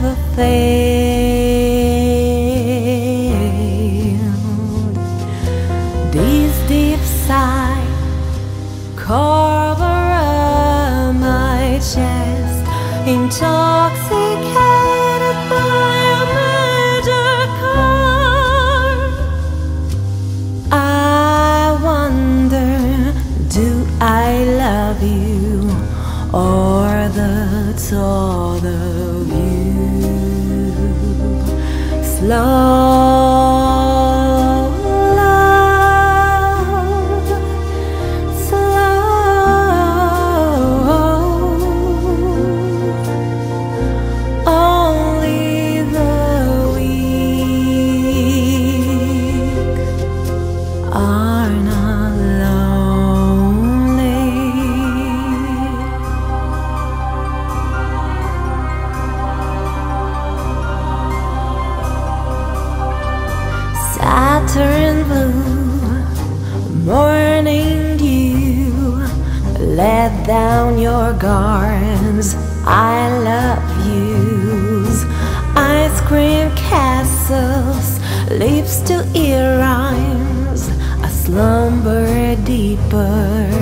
never failed. This deep sigh covers my chest, intoxicated by a magic charm. I wonder, do I love you, or the thought of you? Slow, only the weak are not alone. Saturn blue, morning dew, let down your guards, I love yous. Ice cream castles, lips to ear rhymes, a slumber deeper